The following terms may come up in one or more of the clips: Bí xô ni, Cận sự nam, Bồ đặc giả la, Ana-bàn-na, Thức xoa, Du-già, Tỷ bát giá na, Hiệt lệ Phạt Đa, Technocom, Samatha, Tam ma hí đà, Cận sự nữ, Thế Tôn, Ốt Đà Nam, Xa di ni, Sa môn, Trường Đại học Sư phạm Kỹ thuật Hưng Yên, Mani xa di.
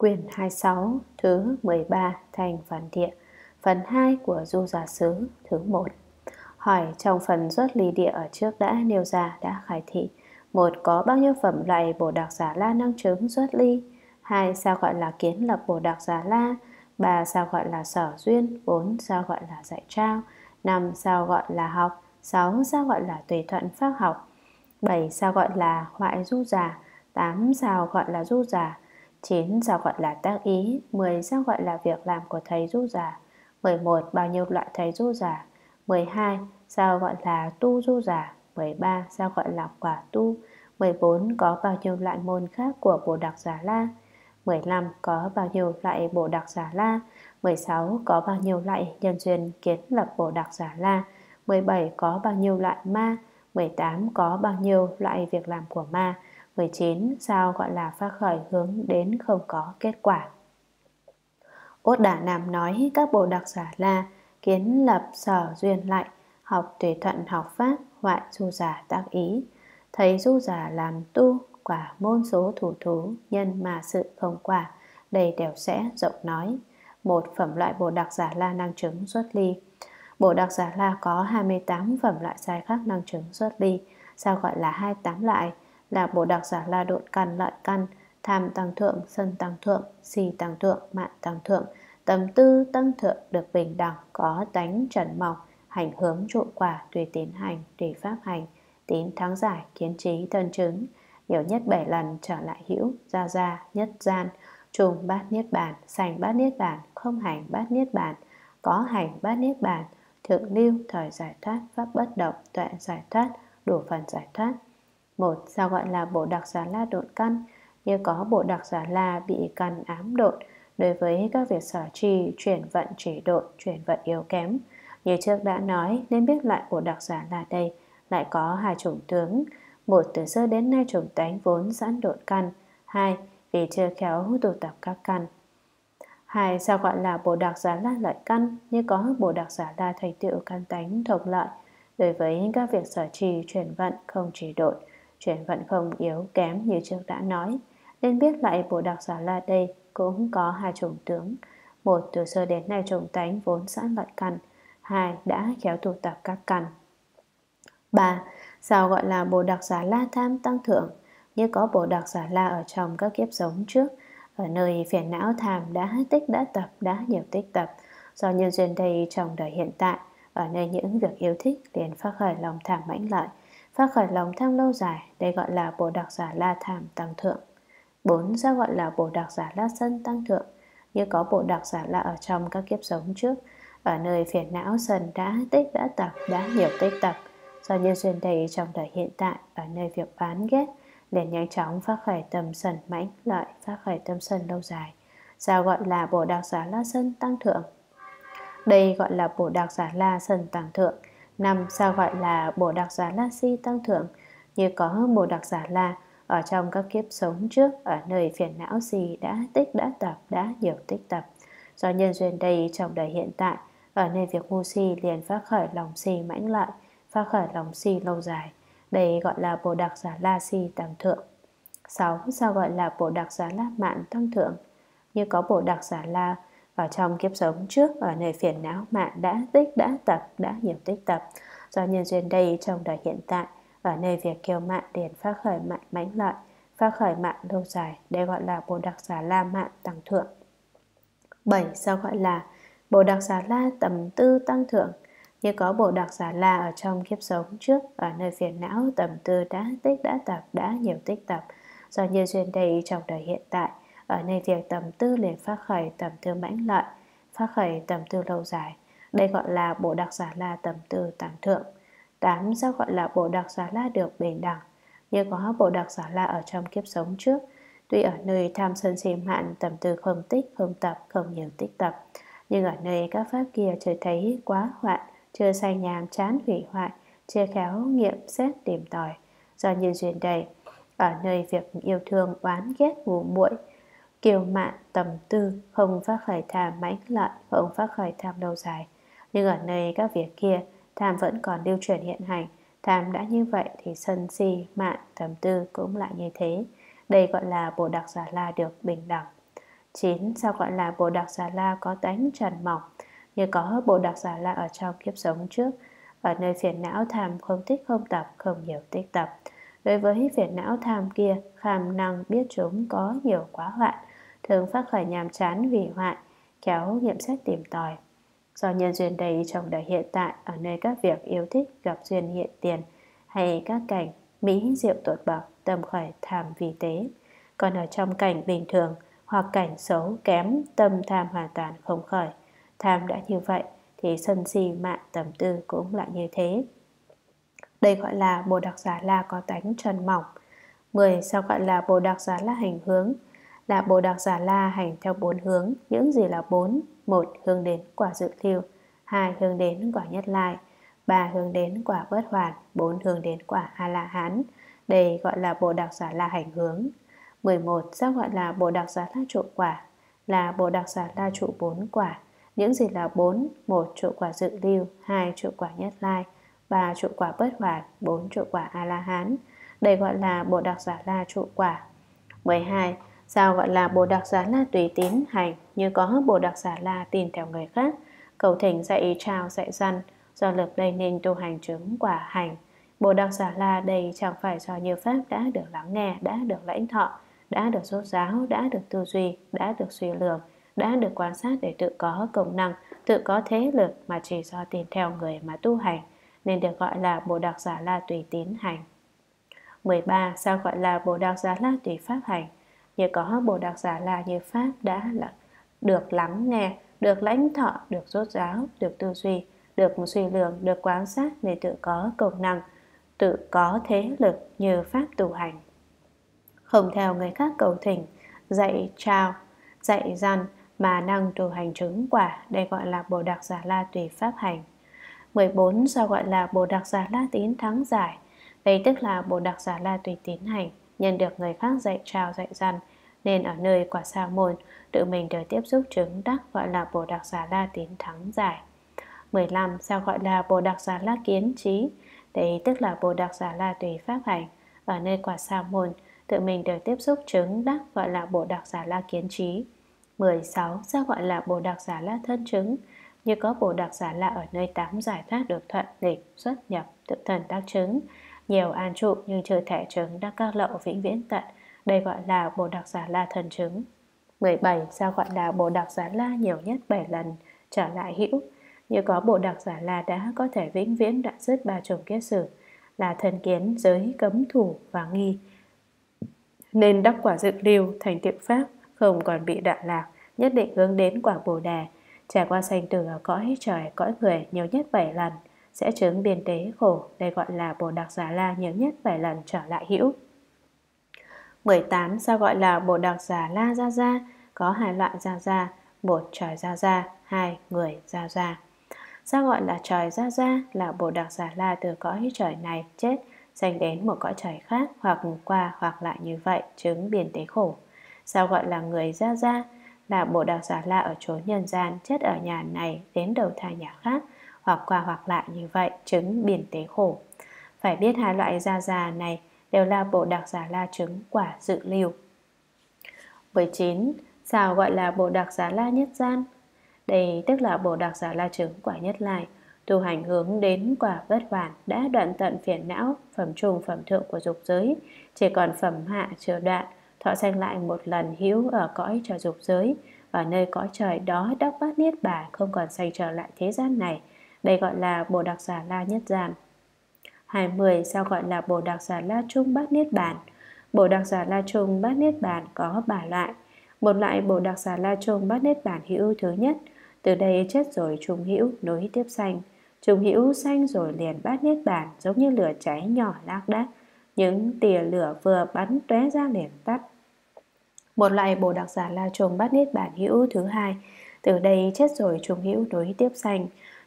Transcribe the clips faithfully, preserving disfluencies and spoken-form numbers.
quyển hai mươi sáu, thứ mười ba, thành Phản Địa, phần hai của Du Già Xứ, thứ một. Hỏi trong phần Xuất Ly Địa ở trước đã nêu ra đã khai thị: một, có bao nhiêu phẩm loại Bồ Đặc Giả La năng chứng xuất ly? Hai, sao gọi là kiến lập Bồ Đặc Giả La? Ba, sao gọi là sở duyên? Bốn, sao gọi là dạy trao? Năm, sao gọi là học? Sáu, sao gọi là tùy thuận pháp học? Bảy, sao gọi là hoại du già? Tám, sao gọi là du già? Chín, sao gọi là tác ý? Mười, sao gọi là việc làm của thầy du già? Mười một, bao nhiêu loại thầy du già? Mười hai, sao gọi là tu du già? Mười ba, sao gọi là quả tu? Mười bốn, có bao nhiêu loại môn khác của Bồ Đặc Giả La? Mười lăm, có bao nhiêu loại Bồ Đặc Giả La? Mười sáu, có bao nhiêu loại nhân duyên kiến lập Bồ Đặc Giả La? Mười bảy, có bao nhiêu loại ma? Mười tám, có bao nhiêu loại việc làm của ma? Mười chín, sao gọi là phát khởi hướng đến không có kết quả? Ốt Đà Nam nói: các Bồ Đặc Giả La kiến lập sở duyên lại, học tùy thuận học pháp, hoại du giả tác ý, thầy du giả làm tu, quả môn số thủ thú, nhân mà sự không quả, đây đều sẽ rộng nói. Một, phẩm loại Bồ Đặc Giả La năng chứng xuất ly. Bồ Đặc Giả La có hai mươi tám phẩm loại sai khác năng chứng xuất ly. Sao gọi là hai mươi tám loại? Là Bồ Đặc Giả La độn căn, lợi căn, tham tăng thượng, sân tăng thượng, si tăng thượng, mạng tăng thượng, tầm tư tăng thượng, được bình đẳng, có tánh trần mọc, hành hướng trụ quả, tùy tín hành, tùy pháp hành, tín thắng giải, kiến trí thân chứng, nhiều nhất bảy lần trở lại hữu, ra ra nhất gian, trùng bát niết bàn, sành bát niết bàn, không hành bát niết bàn, có hành bát niết bàn, thượng lưu thời giải thoát, pháp bất động, tuệ giải thoát, đủ phần giải thoát. Một, sao gọi là Bồ Đặc Giả La độn căn? Như có Bồ Đặc Giả La bị căn ám độn đối với các việc sở trì, chuyển vận chỉ độn, chuyển vận yếu kém. Như trước đã nói, nên biết lại Bồ Đặc Giả La đây lại có hai chủng tướng: một, từ xưa đến nay chủng tánh vốn sẵn độn căn; hai, vì chưa khéo tu tập các căn. Hai, sao gọi là Bồ Đặc Giả La lợi căn? Như có Bồ Đặc Giả La thành tựu căn tánh thuộc lợi đối với các việc sở trì, chuyển vận không chỉ độn, chuyển vận không yếu kém như trước đã nói, nên biết lại Bồ Đặc Giả La đây cũng có hai chủng tướng: một, từ xưa đến nay chủng tánh vốn sẵn lợi căn; hai, đã khéo tu tập các căn. Ba, sao gọi là Bồ Đặc Giả La tham tăng thượng? Như có Bồ Đặc Giả La ở trong các kiếp sống trước, ở nơi phiền não tham đã tích đã tập, đã nhiều tích tập, do nhân duyên đây trong đời hiện tại, ở nơi những việc yêu thích liền phát khởi lòng tham mãnh lợi, phát khởi lòng tham lâu dài, đây gọi là Bồ Đặc Giả La tham tăng thượng. Bốn, sao gọi là Bồ Đặc Giả La sân tăng thượng? Như có Bồ Đặc Giả La ở trong các kiếp sống trước, ở nơi phiền não sân đã tích đã tập, đã nhiều tích tập, do nhân duyên đầy trong đời hiện tại, ở nơi việc oán ghét liền nhanh chóng phát khởi tâm sân mãnh lợi, phát khởi tâm sân lâu dài, sao gọi là Bồ Đặc Giả La sân tăng thượng? Đây gọi là Bồ Đặc Giả La sân tăng thượng. Năm, sao gọi là Bồ Đặc Giả La si tăng thượng? Như có Bồ Đặc Giả La ở trong các kiếp sống trước, ở nơi phiền não si đã tích đã tập, đã nhiều tích tập, do nhân duyên đầy trong đời hiện tại, ở nơi việc ngu si liền phát khởi lòng si mãnh lợi, phát khởi lòng si lâu dài, đây gọi là Bồ Đặc Giả La si tăng thượng. Sáu, sao gọi là Bồ Đặc Giả La mạn tăng thượng? Như có Bồ Đặc Giả La ở trong kiếp sống trước, ở nơi phiền não mạn đã tích đã tập, đã nhiều tích tập, do nhân duyên đây trong đời hiện tại, ở nơi việc kiêu mạn liền phát khởi mạn mãnh lợi, phát khởi mạn lâu dài, đây gọi là Bồ Đặc Giả La mạn tăng thượng. Bảy, sao gọi là Bồ Đặc Giả La tầm tư tăng thượng? Như có Bồ Đặc Giả La ở trong kiếp sống trước, ở nơi phiền não tầm tư đã tích đã tập, đã nhiều tích tập, do nhân duyên đây trong đời hiện tại, ở nơi việc tầm tư liền phát khởi tầm tư mãnh lợi, phát khởi tầm tư lâu dài, đây gọi là Bồ Đặc Giả La tầm tư tăng thượng. Tám, sao gọi là Bồ Đặc Giả La được bình đẳng? Như có Bồ Đặc Giả La ở trong kiếp sống trước, tuy ở nơi tham sân si mạn tầm tư không tích, không tập, không nhiều tích tập, nhưng ở nơi các pháp kia chưa thấy quá hoạn, chưa say nhàm chán hủy hoại, chưa khéo nghiệm xét tìm tòi, do nhân duyên đầy, ở nơi việc yêu thương oán ghét ngu muội, kiêu mạn tầm tư, không phát khởi tham mãnh lợi, không phát khởi tham lâu dài, nhưng ở nơi các việc kia tham vẫn còn lưu chuyển hiện hành, tham đã như vậy thì sân si mạn tầm tư cũng lại như thế, đây gọi là Bồ Đặc Giả La được bình đẳng. chín. Sao gọi là Bồ đặc giả la có tánh trần mỏng như có Bồ đặc giả la ở trong kiếp sống trước, ở nơi phiền não tham không tích không tập, không nhiều tích tập. Đối với phiền não tham kia, kham năng biết chúng có nhiều quá hoạn, thường phát khởi nhàm chán vì hoạn, khéo nghiệm xét tìm tòi. Do nhân duyên đầy trong đời hiện tại, ở nơi các việc yêu thích gặp duyên hiện tiền hay các cảnh mỹ diệu tột bậc, tâm khởi tham vì tế. Còn ở trong cảnh bình thường hoặc cảnh xấu kém, tâm tham hoàn toàn không khởi. Tham đã như vậy thì sân si mạng tầm tư cũng lại như thế. Đây gọi là Bồ đặc giả la có tánh trần mỏng. mười. Sao gọi là Bồ đặc giả la hành hướng? Là Bồ đặc giả la hành theo bốn hướng. Những gì là bốn? Một, hướng đến quả dự lưu. Hai, hướng đến quả nhất lai. Ba, hướng đến quả bất hoàn. Bốn, hướng đến quả a la hán. Đây gọi là Bồ đặc giả la hành hướng. mười một. Sao gọi là Bồ đặc giả la trụ quả? Là Bồ đặc giả la trụ bốn quả. Những gì là bốn? Một, trụ quả dự lưu. Hai, trụ quả nhất lai. Ba, trụ quả bất hoàn. Bốn, trụ quả a la hán. Đây gọi là Bồ đặc giả la trụ quả. mười hai. Sao gọi là Bồ đặc giả la tùy tín hành như có Bồ đặc giả la tin theo người khác, cầu thỉnh dạy trao dạy dăn, do lực đây nên tu hành chứng quả hành. Bồ đặc giả la đây chẳng phải do như pháp đã được lắng nghe, đã được lãnh thọ, đã được rốt ráo, đã được tư duy, đã được suy lường, đã được quan sát để tự có công năng, tự có thế lực, mà chỉ do tin theo người mà tu hành, nên được gọi là Bồ đặc giả la tùy tín hành. mười ba. Sao gọi là Bồ đặc giả la tùy pháp hành? Như có Bồ đặc giả la như pháp đã là được lắng nghe, được lãnh thọ, được rốt ráo, được tư duy, được suy lường, được quan sát để tự có công năng, tự có thế lực như pháp tu hành. Không theo người khác cầu thỉnh, dạy trao, dạy dăn mà năng tu hành chứng quả. Đây gọi là Bồ đặc giả la tùy pháp hành. mười bốn. Sao gọi là Bồ đặc giả la tín thắng giải? Đây tức là Bồ đặc giả la tùy tín hành. Nhân được người khác dạy trao dạy dằn, nên ở nơi quả sa môn tự mình được tiếp xúc chứng đắc, gọi là Bồ đặc giả la tín thắng giải. mười lăm. Sao gọi là Bồ đặc giả la kiến trí? Đấy tức là Bồ đặc giả la tùy pháp hành. Ở nơi quả sa môn tự mình được tiếp xúc chứng đắc, gọi là Bồ đặc giả la kiến trí. mười sáu. Sao gọi là Bồ đặc giả la thân chứng? Như có Bồ đặc giả la ở nơi tám giải thoát được thuận lịch, xuất nhập, tự thần tác chứng, nhiều an trụ nhưng chưa thể chứng đắc các lậu vĩnh viễn tận. Đây gọi là Bồ đặc giả la thân chứng. mười bảy. Sao gọi là Bồ đặc giả la nhiều nhất bảy lần trở lại hữu? Như có Bồ đặc giả la đã có thể vĩnh viễn đoạn dứt ba chủng kiết sử, là thân kiến, giới, cấm thủ và nghi, nên đắc quả dự lưu, thành tựu pháp, không còn bị đọa lạc, nhất định hướng đến quả Bồ đề, trải qua sanh tử ở cõi trời, cõi người nhiều nhất bảy lần, sẽ chứng biên tế khổ. Đây gọi là Bồ đặc giả la nhiều nhất bảy lần trở lại hữu. mười tám. Sao gọi là Bồ đặc giả la gia gia? Có hai loại gia gia, một trời gia gia, hai người gia gia. Sao gọi là trời gia gia? Là Bồ đặc giả la từ cõi trời này chết, sanh đến một cõi trời khác, hoặc qua hoặc lại như vậy, chứng biên tế khổ. Sao gọi là người gia gia? Là Bồ đặc giả la ở chốn nhân gian, chết ở nhà này đến đầu thai nhà khác, hoặc qua hoặc lại như vậy, chứng biển tế khổ. Phải biết hai loại gia gia này đều là Bồ đặc giả la chứng quả dự lưu. mười chín. Sao gọi là Bồ đặc giả la nhất gian? Đây tức là Bồ đặc giả la chứng quả nhất lai, tu hành hướng đến quả bất hoàn, đã đoạn tận phiền não, phẩm trung phẩm thượng của dục giới, chỉ còn phẩm hạ chưa đoạn, thọ sanh lại một lần hữu ở cõi trời dục giới, ở nơi cõi trời đó đắc bát niết bàn, không còn sanh trở lại thế gian này. Đây gọi là Bồ đặc giả la nhất gian. hai mươi. Sao gọi là Bồ đặc giả la trung bát niết bàn? Bồ đặc giả la trung bát niết bàn có ba loại. Một loại Bồ đặc giả la trung bát niết bàn hữu thứ nhất, từ đây chết rồi trung hữu nối tiếp sanh, trung hữu sanh rồi liền bát niết bàn, giống như lửa cháy nhỏ lác đác, những tia lửa vừa bắn tóe ra liền tắt. Một loại Bồ đặc giả la trung bát niết bàn hữu thứ hai, từ đây chết rồi trung hữu nối tiếp sanh,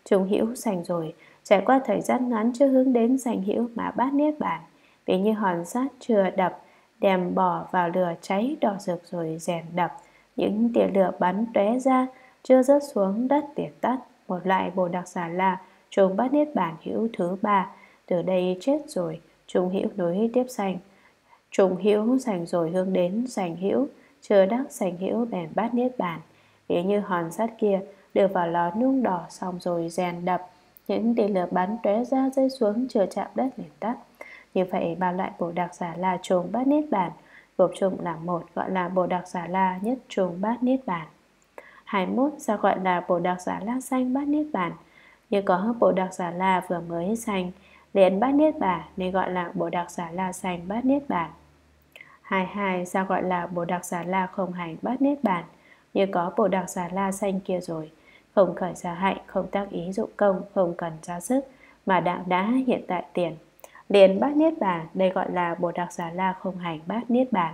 trung hữu sanh rồi trải qua thời gian ngắn chưa hướng đến sanh hữu mà bát niết bàn, vì như hòn sắt chưa đập, đem bỏ vào lửa cháy đỏ rực rồi rèn đập, những tia lửa bắn tóe ra chưa rớt xuống đất liền tắt. Một loại Bồ đặc giả la trung bát niết bàn hữu thứ ba, từ đây chết rồi trung hữu nối tiếp sanh, trung hữu sanh rồi hướng đến sanh hữu, chờ đắc sành hữu bèn bát niết bàn, ví như hòn sắt kia đưa vào lò nung đỏ xong rồi rèn đập, những tia lửa bắn tóe ra rơi xuống chưa chạm đất liền tắt. Như vậy ba loại Bồ đặc giả la trùng bát niết bàn gộp chung là một, gọi là Bồ đặc giả la nhất trùng bát niết bàn. hai mươi mốt. Sao gọi là Bồ đặc giả la sanh bát niết bàn? Như có Bồ đặc giả la vừa mới sanh liền bát niết bàn nên gọi là Bồ đặc giả la sanh bát niết bàn. hai mươi hai. Sao gọi là Bồ đặc giả la không hành bát niết bàn? Như có Bồ đặc giả la sanh kia rồi, không khởi xả hạnh, không tác ý dụng công, không cần ra sức mà đạo đã hiện tại tiền, liền bát niết bàn, đây gọi là Bồ đặc giả la không hành bát niết bàn.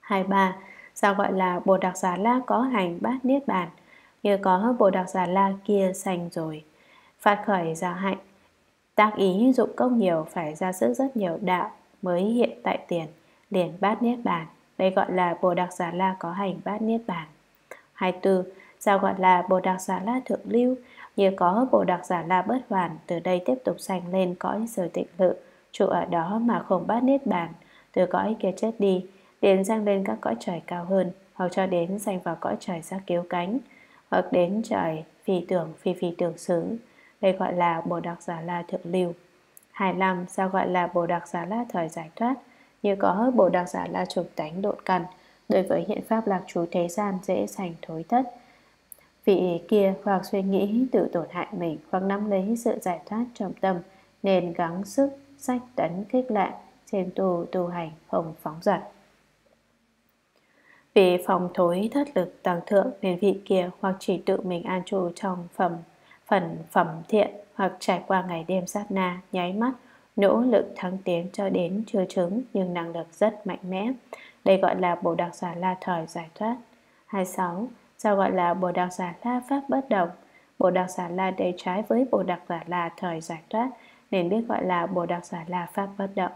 hai mươi ba. Sao gọi là Bồ đặc giả la có hành bát niết bàn? Như có Bồ đặc giả la kia sanh rồi, phát khởi xả hạnh, tác ý dụng công nhiều, phải ra sức rất nhiều đạo mới hiện tại tiền, liền bát niết bàn, đây gọi là Bồ đặc giả la có hành bát niết bàn. hai mươi tư. Sao gọi là Bồ đặc giả la thượng lưu? Như có Bồ đặc giả la bất hoàn, từ đây tiếp tục sanh lên cõi giới tịnh lự, trụ ở đó mà không bát niết bàn, từ cõi kia chết đi, đến sanh lên các cõi trời cao hơn, hoặc cho đến sanh vào cõi trời giác cứu cánh, hoặc đến trời phi tưởng phi phi tưởng xứ, đây gọi là Bồ đặc giả la thượng lưu. hai mươi lăm. Sao gọi là Bồ đặc giả la thời giải thoát? Như có Bồ đặc giả la trục tánh độn căn, đối với hiện pháp lạc trú thế gian dễ sanh thối thất. Vị kia hoặc suy nghĩ tự tổn hại mình, hoặc nắm lấy sự giải thoát trong tâm, nên gắng sức sách tấn khích lệ, trên tu tu hành không phóng dật. Vì phòng thối thất lực tăng thượng nên vị kia hoặc chỉ tự mình an trụ trong phẩm phần phẩm thiện, hoặc trải qua ngày đêm sát na, nháy mắt, nỗ lực thăng tiến cho đến chưa chứng nhưng năng lực rất mạnh mẽ, đây gọi là Bồ đặc giả la thời giải thoát. hai mươi sáu. Sao gọi là Bồ đặc giả la pháp bất động? Bồ đặc giả la đầy trái với Bồ đặc giả la thời giải thoát nên biết gọi là Bồ đặc giả la pháp bất động.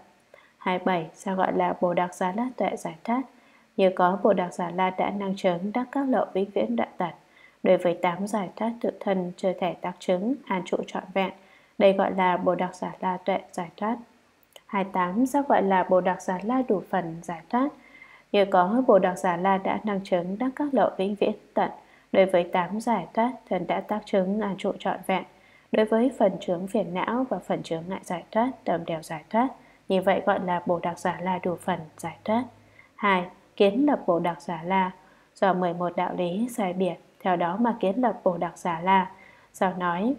hai mươi bảy. Sao gọi là Bồ đặc giả la tuệ giải thoát? Như có Bồ đặc giả la đã năng chứng đắc các lộ vĩnh viễn đoạn tật, đối với tám giải thoát tự thân chưa thể tác chứng, an trụ trọn vẹn, đây gọi là Bồ đặc giả la tuệ giải thoát. hai mươi tám. Sao gọi là Bồ đặc giả la đủ phần giải thoát? Như có Bồ đặc giả la đã năng chứng đắc các lộ vĩnh viễn tận, đối với tám giải thoát thần đã tác chứng an trụ trọn vẹn, đối với phần chướng phiền não và phần chướng ngại giải thoát tầm đều giải thoát, như vậy gọi là Bồ đặc giả la đủ phần giải thoát. hai. Kiến lập Bồ đặc giả la do mười một đạo lý sai biệt, theo đó mà kiến lập Bồ đặc giả la. Sao nói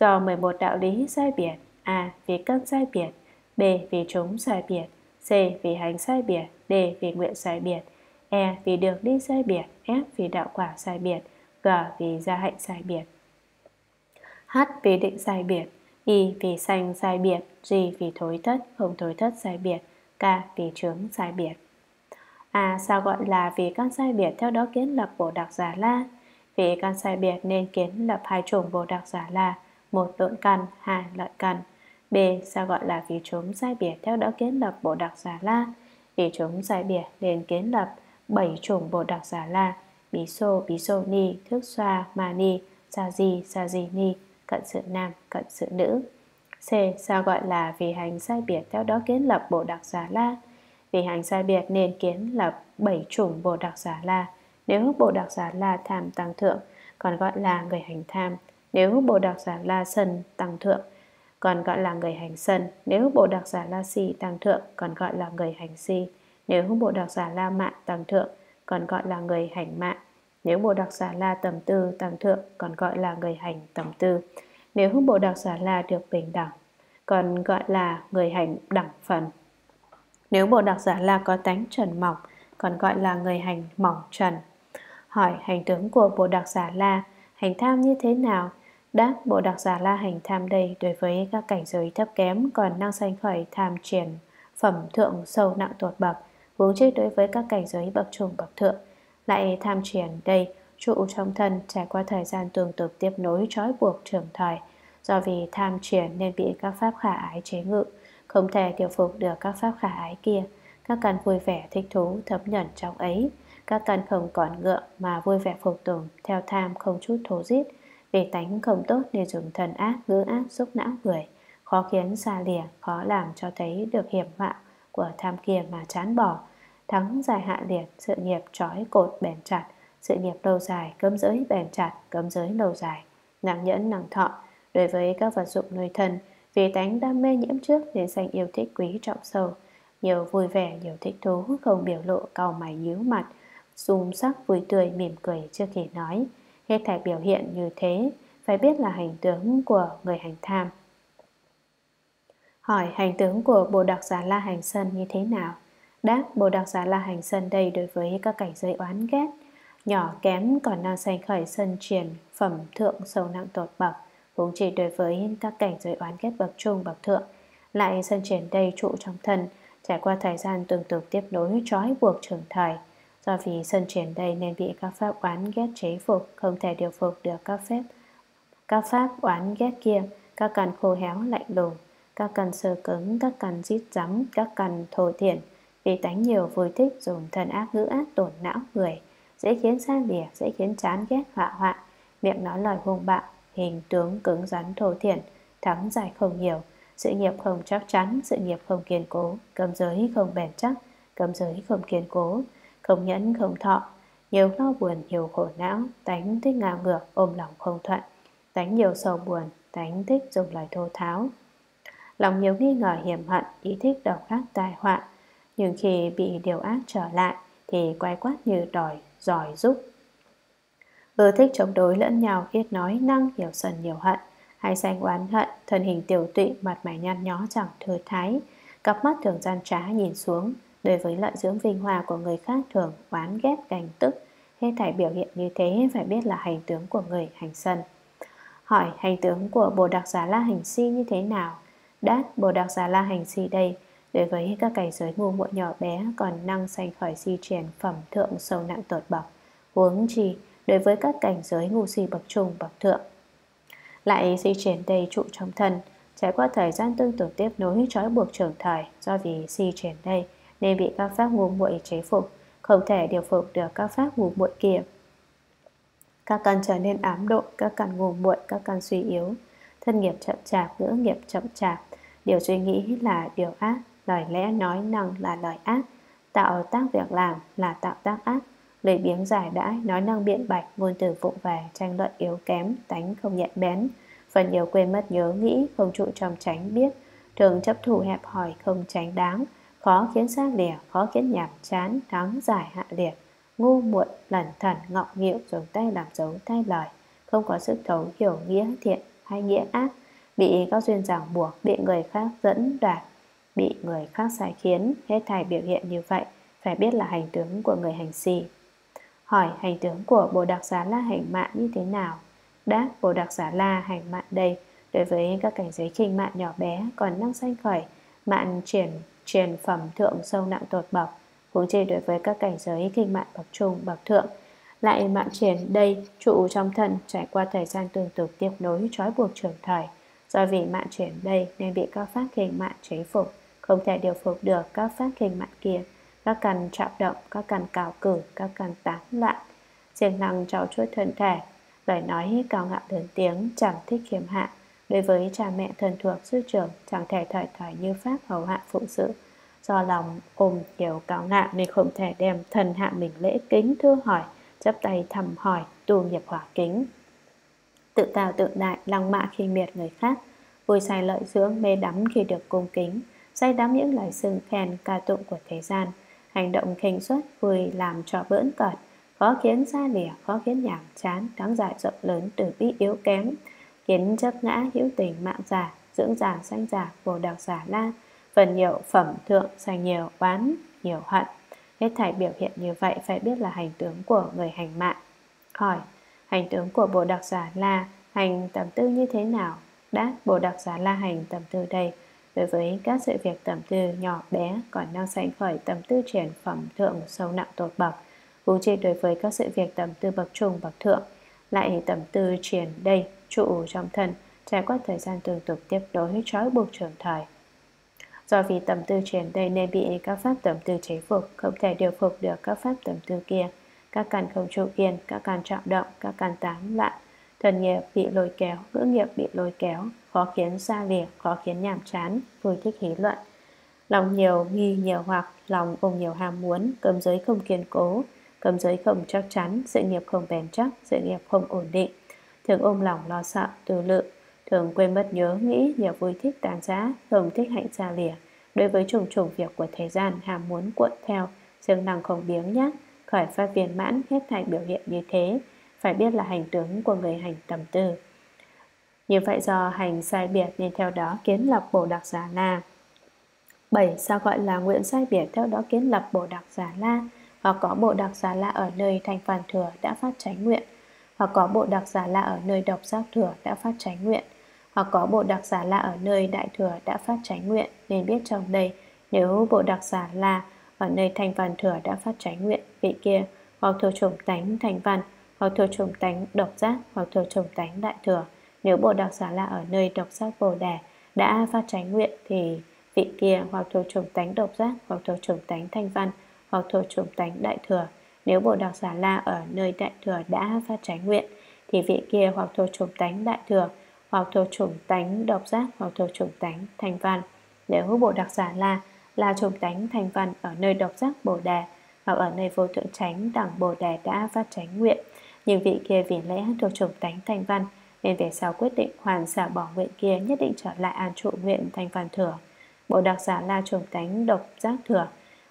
do mười một đạo lý sai biệt? A. Vì căn sai biệt. B. Vì chúng sai biệt. C. Vì hành sai biệt. D. Vì nguyện sai biệt. E. Vì đường đi sai biệt. F. Vì đạo quả sai biệt. G. Vì gia hạnh sai biệt. H. Vì định sai biệt. I. Vì sanh sai biệt. G. Vì thối thất, không thối thất sai biệt. K. Vì chướng sai biệt. A. Sao gọi là vì căn sai biệt, theo đó kiến lập Bồ đặc giả la? Vì căn sai biệt nên kiến lập hai chủng Bồ đặc giả la, một độn căn, hai lợi căn. B. Sao gọi là vì chúng sai biệt, theo đó kiến lập Bồ đặc giả la? Vì chúng sai biệt nên kiến lập bảy chủng Bồ đặc giả la: bí xô, bí xô ni, thức xoa, mani, xa di, xa di ni, cận sự nam, cận sự nữ. C. Sao gọi là vì hành sai biệt, theo đó kiến lập Bồ đặc giả la? Vì hành sai biệt nên kiến lập bảy chủng Bồ đặc giả la. Nếu Bồ đặc giả la tham tăng thượng còn gọi là người hành tham, nếu Bồ đặc giả la sân tăng thượng còn gọi là người hành sân, nếu Bồ đặc giả la si tăng thượng còn gọi là người hành si, nếu Bồ đặc giả la mạng tăng thượng còn gọi là người hành mạng, nếu Bồ đặc giả la tầm tư tăng thượng còn gọi là người hành tầm tư, nếu Bồ đặc giả la được bình đẳng còn gọi là người hành đẳng phần, nếu Bồ đặc giả la có tánh trần mỏng còn gọi là người hành mỏng trần. Hỏi: hành tướng của Bồ đặc giả la hành tham như thế nào? Đáp: Bồ đặc giả la hành tham đây đối với các cảnh giới thấp kém còn năng sanh khởi tham triển phẩm thượng sâu nặng tột bậc, huống chi đối với các cảnh giới bậc trung bậc thượng, lại tham triển đây trụ trong thân, trải qua thời gian tương tục tiếp nối trói buộc trưởng thời, do vì tham triển nên bị các pháp khả ái chế ngự, không thể điều phục được các pháp khả ái kia. Các căn vui vẻ thích thú thấm nhuần trong ấy, các căn không còn ngượng mà vui vẻ phục tùng, theo tham không chút thố dít, vì tánh không tốt nên dùng thần ác, ngữ ác xúc não người, khó khiến xa lìa, khó làm cho thấy được hiểm họa của tham kia mà chán bỏ. thắng dài hạ liệt, sự nghiệp trói cột bền chặt, sự nghiệp lâu dài, cấm giới bền chặt, cấm giới lâu dài, năng nhẫn năng thọ. Đối với các vật dụng nuôi thân, vì tánh đam mê nhiễm trước nên sanh yêu thích quý trọng sâu, nhiều vui vẻ, nhiều thích thú, không biểu lộ cau mày nhíu mặt, dùng sắc vui tươi mỉm cười trước khi nói. Hết thảy biểu hiện như thế phải biết là hành tướng của người hành tham. Hỏi hành tướng của Bồ Đặc Giả La hành sân như thế nào? Đáp: Bồ Đặc Giả La hành sân đây đối với các cảnh giới oán ghét nhỏ kém còn năng sanh khởi sân truyền phẩm thượng sâu nặng tột bậc, cũng chỉ đối với các cảnh giới oán ghét bậc trung bậc thượng, lại sân truyền đây trụ trong thân, trải qua thời gian tương tự tiếp nối trói buộc trường thời. Do vì sân truyền đây nên bị các pháp oán ghét chế phục, không thể điều phục được các phép các pháp oán ghét kia. Các căn khô héo lạnh lùng, các căn sơ cứng, các căn rít rắm, các căn thô thiển, vì tánh nhiều vui thích dùng thân ác ngữ ác tổn não người, dễ khiến xa lìa, dễ khiến chán ghét họa hoạn, miệng nói lời hung bạo, hình tướng cứng rắn thô thiển, thắng dài không nhiều, sự nghiệp không chắc chắn, sự nghiệp không kiên cố, cấm giới không bền chắc, cấm giới không kiên cố, không nhẫn không thọ, nhiều lo buồn, nhiều khổ não, tánh thích ngạo ngược, ôm lòng không thuận, tánh nhiều sầu buồn, tánh thích dùng lời thô tháo, lòng nhiều nghi ngờ hiểm hận, ý thích độc ác tai họa. Nhưng khi bị điều ác trở lại thì quái quát như đòi giỏi giúp, ưa thích chống đối lẫn nhau, ít nói năng, hiểu sân nhiều hận, hay sanh oán hận, thân hình tiểu tụy, mặt mày nhăn nhó chẳng thư thái, cặp mắt thường gian trá nhìn xuống, đối với lợi dưỡng vinh hoa của người khác thường oán ghét ganh tức. Hết thảy biểu hiện như thế phải biết là hành tướng của người hành sân. Hỏi hành tướng của Bồ Đặc Giả La hành si như thế nào? Đáp: Bồ Đặc Giả La hành si đây đối với các cảnh giới ngu muội nhỏ bé còn năng sanh khởi si truyền phẩm thượng sâu nặng tột bậc, huống chi đối với các cảnh giới ngu si bậc trung bậc thượng, lại si truyền đây trụ trong thân, trải qua thời gian tương tự tiếp nối trói buộc trưởng thời. Do vì si truyền đây nên bị các pháp ngu muội chế phục, không thể điều phục được các pháp ngu muội kia. Các căn trở nên ám độ, các căn ngu muội, các căn suy yếu, thân nghiệp chậm chạp, ngữ nghiệp chậm chạp, điều suy nghĩ là điều ác, lời lẽ nói năng là lời ác, tạo tác việc làm là tạo tác ác, lười biếng giải đãi, nói năng biện bạch, ngôn từ vụng về, tranh luận yếu kém, tánh không nhạy bén, phần nhiều quên mất nhớ nghĩ, không trụ trong tránh biết, thường chấp thủ hẹp hòi, không tránh đáng, khó khiến xa lìa, khó khiến nhàm chán, thắng giải hạ liệt, ngu muội, lẩn thẩn, ngọng nghịu, dùng tay làm dấu thay lời, không có sức thấu hiểu nghĩa thiện hay nghĩa ác, bị các duyên ràng buộc, bị người khác dẫn đoạt, bị người khác sai khiến. Hết thảy biểu hiện như vậy phải biết là hành tướng của người hành si. Hỏi hành tướng của Bồ Đặc Giả La hành mạn như thế nào? Đáp: Bồ Đặc Giả La hành mạn đây đối với các cảnh giới khinh mạn nhỏ bé còn năng sanh khởi mạn truyền truyền phẩm thượng sâu nặng tột bậc, huống chi đối với các cảnh giới kinh mạn bậc trung bậc thượng, lại mạn triển đây trụ trong thân, trải qua thời gian tương tự tiếp nối trói buộc trưởng thời. Do vì mạn triển đây nên bị các pháp kinh mạn chế phục, không thể điều phục được các pháp kinh mạn kia. Các căn chạm động, các căn cào cử, các căn tán loạn, siêng năng trau chuốt thân thể, lời nói cao ngạo lớn tiếng, chẳng thích khiêm hạ, đối với cha mẹ thân thuộc sư trưởng chẳng thể thời thời như pháp hầu hạ phụng sự. Do lòng ôm nhiều cao ngạo nên không thể đem thân hạ mình lễ kính thưa hỏi, chắp tay thầm hỏi, tu nghiệp hỏa kính, tự cao tự đại, lăng mạ khinh miệt người khác, vui sai lợi dưỡng, mê đắm khi được cung kính, say đắm những lời xưng khen ca tụng của thế gian, hành động khinh suất, vui làm trò bỡn cợt, khó khiến xa lìa, khó khiến nhàm chán, đáng giải rộng lớn, từ bi yếu kém, kiến chấp ngã, hữu tình mạng giả, dưỡng giả sanh giả. Bồ Đặc Giả La phần nhiều phẩm thượng, sanh nhiều oán, nhiều hận. Hết thảy biểu hiện như vậy phải biết là hành tướng của người hành mạn. Hỏi hành tướng của Bồ Đặc Giả La hành tầm tư như thế nào? Đáp: Bồ Đặc Giả La hành tầm tư đây đối với các sự việc tầm tư nhỏ bé còn năng sanh khởi tầm tư chuyển phẩm thượng sâu nặng tột bậc, huống chi đối với các sự việc tầm tư bậc trung bậc thượng, lại tầm tư chuyển đây trụ trong thân, trải qua thời gian tương tục tiếp đối trói buộc trưởng thời. Do vì tầm tư chuyển đây nên bị các pháp tầm tư chế phục, không thể điều phục được các pháp tầm tư kia. Các căn không trụ yên, các căn trọng động, các căn tán loạn, thần nghiệp bị lôi kéo, ngữ nghiệp bị lôi kéo, khó khiến xa lìa, khó khiến nhàm chán, vui thích hí luận, lòng nhiều nghi nhiều hoặc, lòng ôm nhiều ham muốn, cấm giới không kiên cố, cấm giới không chắc chắn, sự nghiệp không bền chắc, sự nghiệp không ổn định, thường ôm lòng lo sợ, tư lự, thường quên mất nhớ nghĩ, nhiều vui thích tàn giá, thường thích hạnh xa lìa, đối với trùng trùng việc của thời gian ham muốn cuộn theo, dương năng không biếng nhác, khởi phát viên mãn hết thảy biểu hiện như thế, phải biết là hành tướng của người hành tầm tư. Như vậy do hành sai biệt nên theo đó kiến lập Bồ đặc giả la. bảy. Sao gọi là nguyện sai biệt theo đó kiến lập Bồ đặc giả la? Hoặc có Bồ đặc giả la ở nơi thành phần thừa đã phát chánh nguyện, hoặc có Bồ đặc giả la ở nơi độc giác thừa đã phát chánh nguyện, hoặc có Bồ đặc giả la ở nơi đại thừa đã phát chánh nguyện. Nên biết trong đây nếu Bồ đặc giả la ở nơi thành phần thừa đã phát chánh nguyện, vị kia hoặc thừa chủng tánh thành phần, hoặc thừa chủng tánh độc giác, hoặc thừa chủng tánh đại thừa. Nếu Bồ đặc giả la ở nơi độc giác Bồ đề đã phát chánh nguyện thì vị kia hoặc thuộc chủng tánh độc giác, hoặc thuộc chủng tánh thanh văn, hoặc thuộc chủng tánh đại thừa. Nếu Bồ đặc giả la ở nơi đại thừa đã phát chánh nguyện thì vị kia hoặc thuộc chủng tánh đại thừa, hoặc thuộc chủng tánh độc giác, hoặc thuộc chủng tánh thanh văn. Nếu Bồ đặc giả la là chủng tánh thanh văn ở nơi độc giác Bồ đề hoặc ở nơi vô thượng chánh đẳng Bồ đề đã phát chánh nguyện, nhưng vị kia vì lẽ thuộc chủng tánh thanh văn nên về sau quyết định hoàn xả bỏ nguyện kia, nhất định trở lại an trụ nguyện thành phần thừa. Bồ đặc giả la chủng tánh độc giác thừa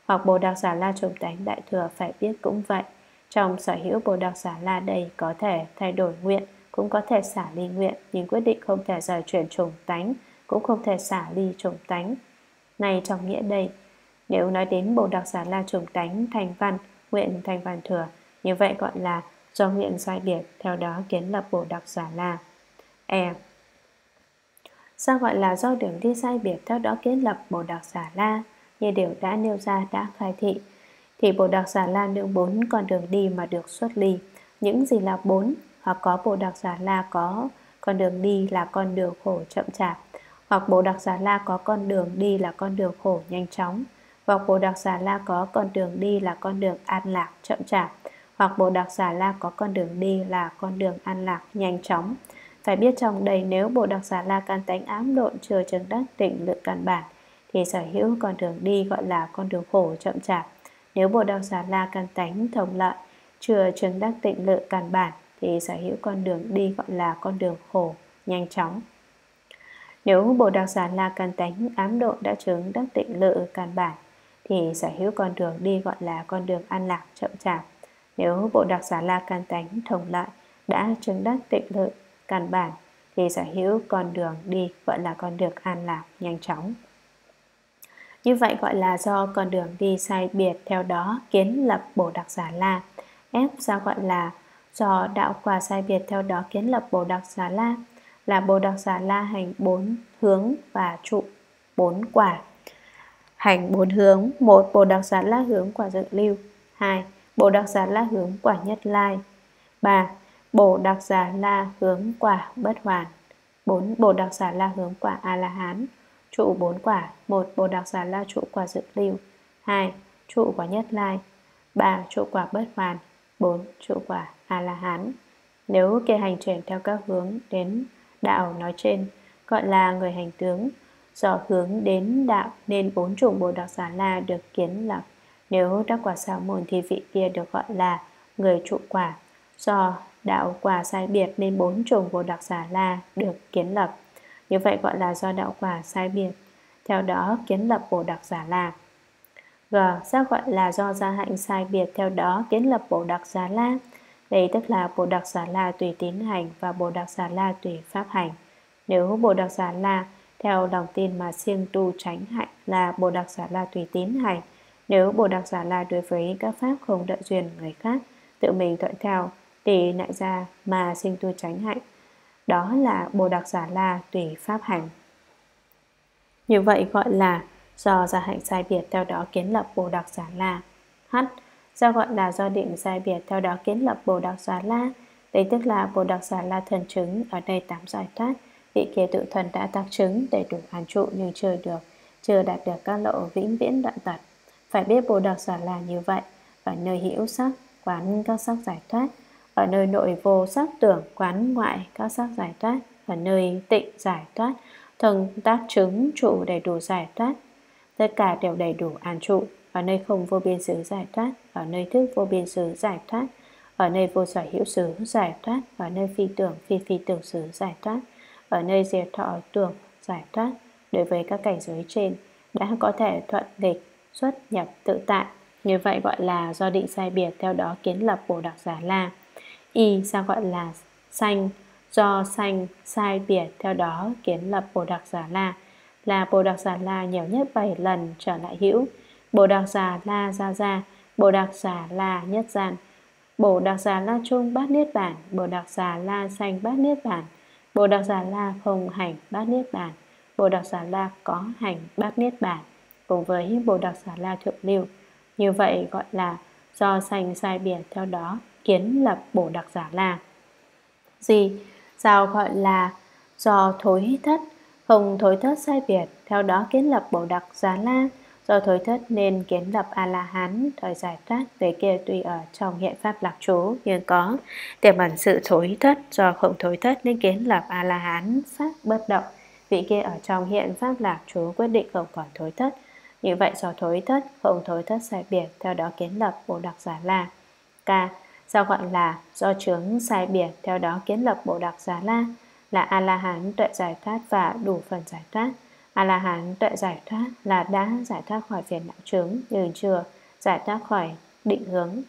hoặc Bồ đặc giả la chủng tánh đại thừa phải biết cũng vậy. Trong sở hữu Bồ đặc giả la đây có thể thay đổi nguyện, cũng có thể xả ly nguyện, nhưng quyết định không thể rời chuyển chủng tánh, cũng không thể xả ly chủng tánh. Này trong nghĩa đây, nếu nói đến Bồ đặc giả la chủng tánh thành văn, nguyện thành văn thừa, như vậy gọi là do nguyện sai biệt theo đó kiến lập Bồ đặc giả la. E. Sao gọi là do đường đi sai biệt theo đó kiến lập Bồ đặc giả la? Như điều đã nêu ra đã khai thị thì Bồ đặc giả la nêu bốn con đường đi mà được xuất ly. Những gì là bốn? Hoặc có Bồ đặc giả la có con đường đi là con đường khổ chậm chạp, hoặc Bồ đặc giả la có con đường đi là con đường khổ nhanh chóng, hoặc Bồ đặc giả la có con đường đi là con đường an lạc chậm chạp, hoặc Bồ đặc giả la có con đường đi là con đường an lạc nhanh chóng. Phải biết trong đây nếu Bồ đặc giả la căn tánh ám độn chưa chứng đắc tịnh lự căn bản thì sở hữu con đường đi gọi là con đường khổ chậm chạp. Nếu Bồ đặc giả la căn tánh thông lợi chưa chứng đắc tịnh lự căn bản thì sở hữu con đường đi gọi là con đường khổ nhanh chóng. Nếu Bồ đặc giả la căn tánh ám độn đã chứng đắc tịnh lự căn bản thì sở hữu con đường đi gọi là con đường an lạc chậm chạp. Nếu Bồ đặc giả la căn tánh thông lợi đã chứng đắc tịnh lự căn bản thì sở hữu con đường đi gọi là con đường an lạc nhanh chóng. Như vậy gọi là do con đường đi sai biệt theo đó kiến lập Bồ đặc giả la. F. Sao gọi là do đạo quả sai biệt theo đó kiến lập Bồ đặc giả la? Là Bồ đặc giả la hành bốn hướng và trụ bốn quả. Hành bốn hướng: một. Bồ đặc giả la hướng quả dự lưu. Hai. Bồ đặc giả la hướng quả nhất lai. Ba. Bồ đặc giả la hướng quả bất hoàn. Bốn. Bồ đặc giả la hướng quả a la hán. Trụ bốn quả: một. Bồ đặc giả la trụ quả dự lưu. Hai. Trụ quả nhất lai. Ba. Trụ quả bất hoàn. Bốn. Trụ quả a la hán. Nếu kê hành chuyển theo các hướng đến đạo nói trên gọi là người hành tướng. Do hướng đến đạo nên bốn chủng Bồ đặc giả la được kiến lập. Nếu đắc quả Sa môn thì vị kia được gọi là người trụ quả. Do đạo quả sai biệt nên bốn chủng Bồ đặc giả la được kiến lập. Như vậy gọi là do đạo quả sai biệt theo đó kiến lập Bồ đặc giả la. G. Sao gọi là do gia hạnh sai biệt theo đó kiến lập Bồ đặc giả la? Đây tức là Bồ đặc giả la tùy tín hành và Bồ đặc giả la tùy pháp hành. Nếu Bồ đặc giả la theo lòng tin mà siêng tu chánh hạnh là Bồ đặc giả la tùy tín hành. Nếu Bồ đặc giả la đối với các pháp không đợi duyên người khác, tự mình thuận theo tùy nại gia mà sinh tu chánh hạnh, đó là Bồ đặc giả la tùy pháp hành. Như vậy gọi là do gia hạnh sai biệt theo đó kiến lập Bồ đặc giả la. H. Sao gọi là do định sai biệt theo đó kiến lập Bồ đặc giả la? Đây tức là Bồ đặc giả la thần chứng ở đây tám giải thoát, vị kia tự thần đã tác chứng đầy đủ an trụ nhưng chưa được chưa đạt được các lộ vĩnh viễn đoạn tật. Phải biết Bồ đặc giả la như vậy: ở nơi hữu sắc quán các sắc giải thoát, ở nơi nội vô sắc tưởng quán ngoại các sắc giải thoát, ở nơi tịnh giải thoát, thần tác chứng trụ đầy đủ giải thoát, tất cả đều đầy đủ an trụ. Ở nơi không vô biên xứ giải thoát, ở nơi thức vô biên xứ giải thoát, ở nơi vô sở hữu xứ giải thoát, ở nơi phi tưởng phi phi tưởng xứ giải thoát, ở nơi diệt thọ tưởng giải thoát. Đối với các cảnh giới trên đã có thể thuận nghịch xuất nhập tự tại, như vậy gọi là do định sai biệt, theo đó kiến lập Bồ đặc giả la. Y sao gọi là sanh, do sanh sai biệt, theo đó kiến lập Bồ đặc giả la. Là Bồ đặc giả la nhiều nhất bảy lần trở lại hữu. Bồ đặc giả la ra ra, Bồ đặc giả la nhất gian, Bồ đặc giả la chung bát niết bàn, Bồ đặc giả la sanh bát niết bàn, Bồ đặc giả la không hành bát niết bàn, Bồ đặc giả la có hành bát niết bàn, cùng với Bồ đặc giả la thượng lưu. Như vậy gọi là do sanh sai biệt, theo đó kiến lập Bồ đặc giả la. Gì sao gọi là do thối thất, không thối thất sai biệt, theo đó kiến lập Bồ đặc giả la. Do thối thất nên kiến lập A-la-hán, thời giải thoát về kia tuy ở trong hiện pháp lạc trú nhưng có tiềm ẩn sự thối thất, do không thối thất nên kiến lập A-la-hán pháp bất động, vị kia ở trong hiện pháp lạc trú quyết định không còn thối thất. Như vậy do thối thất, không thối thất sai biệt, theo đó kiến lập Bồ đặc giả la. K sao gọi là do chướng sai biệt, theo đó kiến lập Bồ đặc giả la. Là A-la-hán tuệ giải thoát và đủ phần giải thoát. A-la-hán tuệ giải thoát là đã giải thoát khỏi phiền não chướng, như chưa giải thoát khỏi định hướng.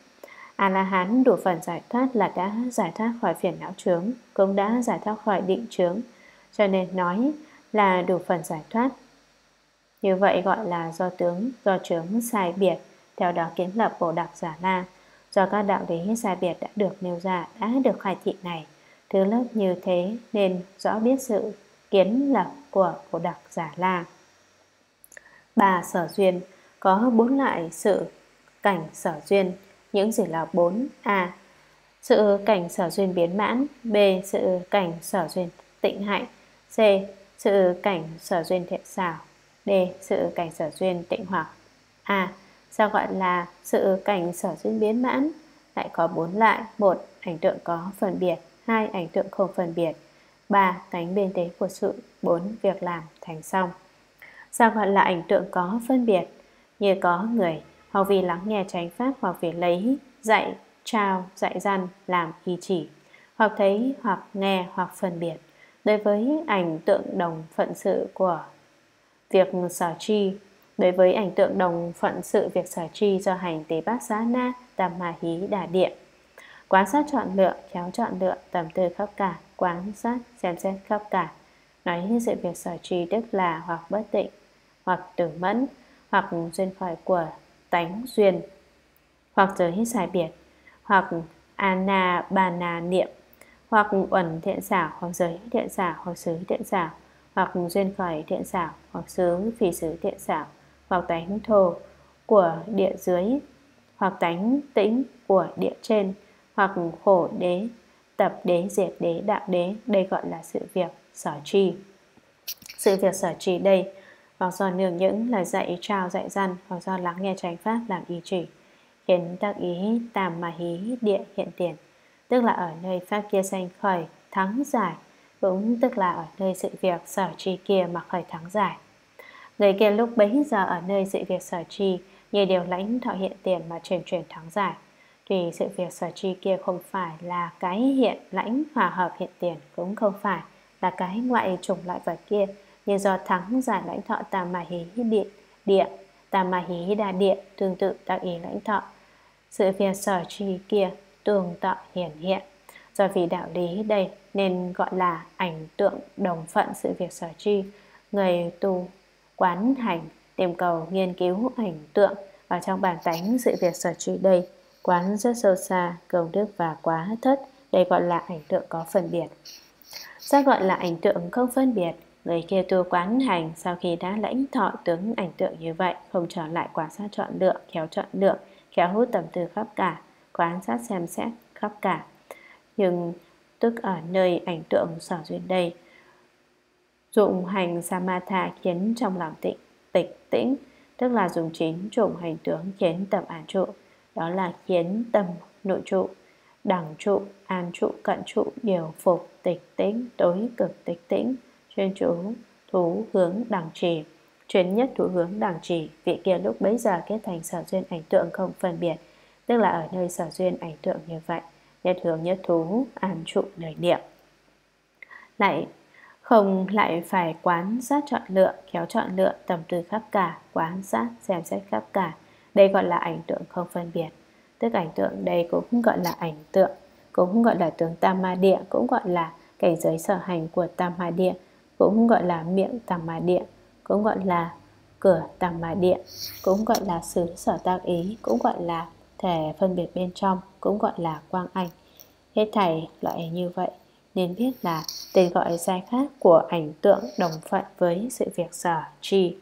A-la-hán đủ phần giải thoát là đã giải thoát khỏi phiền não chướng, cũng đã giải thoát khỏi định chướng, cho nên nói là đủ phần giải thoát. Như vậy gọi là do tướng, do chướng sai biệt, theo đó kiến lập Bồ đặc giả la. Do các đạo lý sai biệt đã được nêu ra, đã được khai thị này, thứ lớp như thế nên rõ biết sự kiến lập của Bồ đặc giả la. Ba sở duyên, có bốn loại sự cảnh sở duyên. Những gì là bốn? A. Sự cảnh sở duyên biến mãn. B. Sự cảnh sở duyên tịnh hạnh. C. Sự cảnh sở duyên thiện xảo. D. Sự cảnh sở duyên tịnh hoặc. A. Sao gọi là sự cảnh sở duyên biến mãn? Lại có bốn loại. Một. Ảnh tượng có phân biệt. Hai. Ảnh tượng không phân biệt. Ba. Cánh bên tế của sự. Bốn. Việc làm thành xong. Sao gọi là ảnh tượng có phân biệt? Như có người, hoặc vì lắng nghe chánh pháp, hoặc vì lấy, dạy, trao, dạy dăn, làm y chỉ, hoặc thấy, hoặc nghe, hoặc phân biệt. Đối với ảnh tượng đồng phận sự của việc sở tri, đối với ảnh tượng đồng phận sự việc sở tri do hành tế bát giá na, tam ma hí đà địa. Quán sát chọn lựa, khéo chọn lựa, tầm tư khắp cả, quán sát, xem xét khắp cả. Nói như sự việc sở trì tức là hoặc bất tịnh, hoặc tử mẫn, hoặc duyên khỏi của tánh duyên, hoặc giới sai biệt, hoặc ana-bàn-na niệm, hoặc uẩn thiện xảo, hoặc giới thiện xảo, hoặc xứ thiện xảo, hoặc duyên khỏi thiện xảo, hoặc xứ phi xứ thiện xảo, hoặc tánh thô của địa dưới, hoặc tánh tĩnh của địa trên, hoặc khổ đế, tập đế, diệt đế, đạo đế. Đây gọi là sự việc sở tri. Sự việc sở tri đây, hoặc do nương những lời dạy trao dạy dăn, hoặc do lắng nghe chánh pháp làm ý chỉ, khiến tác ý tam ma hí địa hiện tiền, tức là ở nơi pháp kia sanh khởi thắng giải, cũng tức là ở nơi sự việc sở tri kia mà khởi thắng giải. Người kia lúc bấy giờ ở nơi sự việc sở tri như điều lãnh thọ hiện tiền mà chuyển chuyển thắng giải. Vì sự việc sở tri kia không phải là cái hiện lãnh hòa hợp hiện tiền, cũng không phải là cái ngoại chủng loại vật kia, nhưng do thắng giải lãnh thọ tam ma hí địa, địa tam ma hí đa địa tương tự tác ý lãnh thọ, sự việc sở tri kia tương tự hiển hiện. Do vì đạo lý đây nên gọi là ảnh tượng đồng phận sự việc sở tri. Người tu quán hành tìm cầu nghiên cứu ảnh tượng ở trong bản tánh sự việc sở tri đây, quán rất sâu xa công đức và quá thất. Đây gọi là ảnh tượng có phân biệt. Sao gọi là ảnh tượng không phân biệt? Người kia tu quán hành sau khi đã lãnh thọ tướng ảnh tượng như vậy, không trở lại quan sát chọn lựa, khéo chọn lựa, khéo hút tầm tư khắp cả, quán sát xem xét khắp cả. Nhưng tức ở nơi ảnh tượng sở duyên đây, dụng hành Samatha khiến trong lòng tịnh tịch tĩnh, tức là dùng chính chủng hành tướng khiến tầm an trụ, đó là khiến tâm nội trụ, đẳng trụ, an trụ, cận trụ điều phục, tịch tĩnh, tối cực tịch tĩnh, chuyên chú, thú hướng đẳng trì, chuyển nhất thủ hướng đẳng trì, vị kia lúc bấy giờ kết thành sở duyên ảnh tượng không phân biệt, tức là ở nơi sở duyên ảnh tượng như vậy, nhất hướng nhất thú, an trụ nơi niệm. Lại không lại phải quán sát chọn lựa, khéo chọn lựa, tầm từ khắp cả, quán sát, xem xét khắp cả. Đây gọi là ảnh tượng không phân biệt. Tức ảnh tượng đây cũng gọi là ảnh tượng, cũng gọi là tướng tam ma địa, cũng gọi là cảnh giới sở hành của tam ma địa, cũng gọi là miệng tam ma địa, cũng gọi là cửa tam ma địa, cũng gọi là xứ sở tác ý, cũng gọi là thể phân biệt bên trong, cũng gọi là quang ảnh. Hết thảy loại như vậy nên biết là tên gọi sai khác của ảnh tượng đồng phận với sự việc sở trì.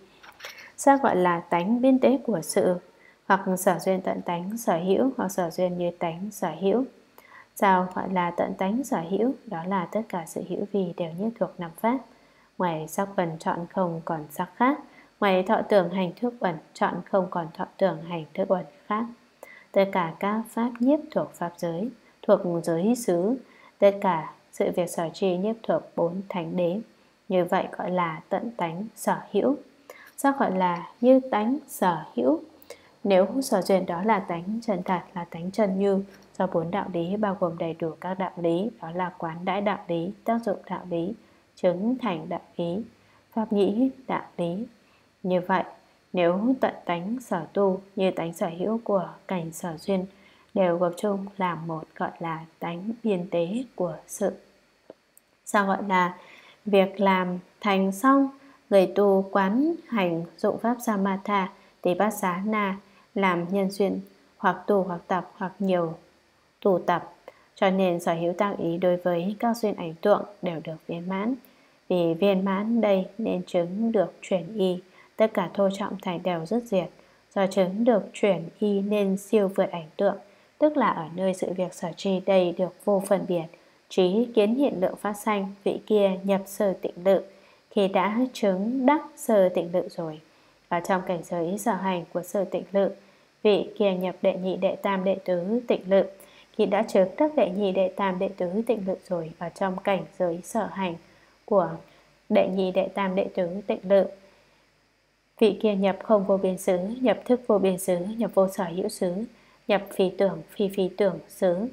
Sao gọi là tánh biên tế của sự, hoặc sở duyên tận tánh sở hữu, hoặc sở duyên như tánh sở hữu. Sao gọi là tận tánh sở hữu? Đó là tất cả sự hữu vì đều nhất thuộc năm pháp. Ngoài sắc bẩn chọn không còn sắc khác, ngoài thọ tưởng hành thức bẩn chọn không còn thọ tưởng hành thức bẩn khác. Tất cả các pháp nhiếp thuộc pháp giới, thuộc giới xứ, tất cả sự việc sở trì nhiếp thuộc bốn thánh đế. Như vậy gọi là tận tánh sở hữu. Sao gọi là như tánh sở hữu? Nếu sở duyên đó là tánh chân thật, là tánh chân như, do bốn đạo lý bao gồm đầy đủ các đạo lý, đó là quán đãi đạo lý, tác dụng đạo lý, chứng thành đạo lý, pháp nhĩ đạo lý. Như vậy, nếu tận tánh sở tu như tánh sở hữu của cảnh sở duyên đều gộp chung làm một, gọi là tánh biên tế của sự. Sao gọi là việc làm thành xong, người tu quán hành dụng pháp Samatha, Tỷ bát giá na, làm nhân duyên, hoặc tu hoặc tập hoặc nhiều tụ tập, cho nên sở hữu tác ý đối với các duyên ảnh tượng đều được viên mãn. Vì viên mãn đây nên chứng được chuyển y, tất cả thô trọng thành đều dứt diệt. Do chứng được chuyển y nên siêu vượt ảnh tượng, tức là ở nơi sự việc sở trì đây được vô phân biệt, trí kiến hiện lượng phát sanh, vị kia nhập sơ tịnh lự. Khi đã chứng đắc sơ tịnh lự rồi, ở trong cảnh giới sở hành của sơ tịnh lự, vị kia nhập đệ nhị đệ tam đệ tứ tịnh lự. Khi đã chứng đắc đệ nhị đệ tam đệ tứ tịnh lự rồi, ở trong cảnh giới sở hành của đệ nhị đệ tam đệ tứ tịnh lự, vị kia nhập không vô biên xứ, nhập thức vô biên xứ, nhập vô sở hữu xứ, nhập phi tưởng phi phi tưởng xứ.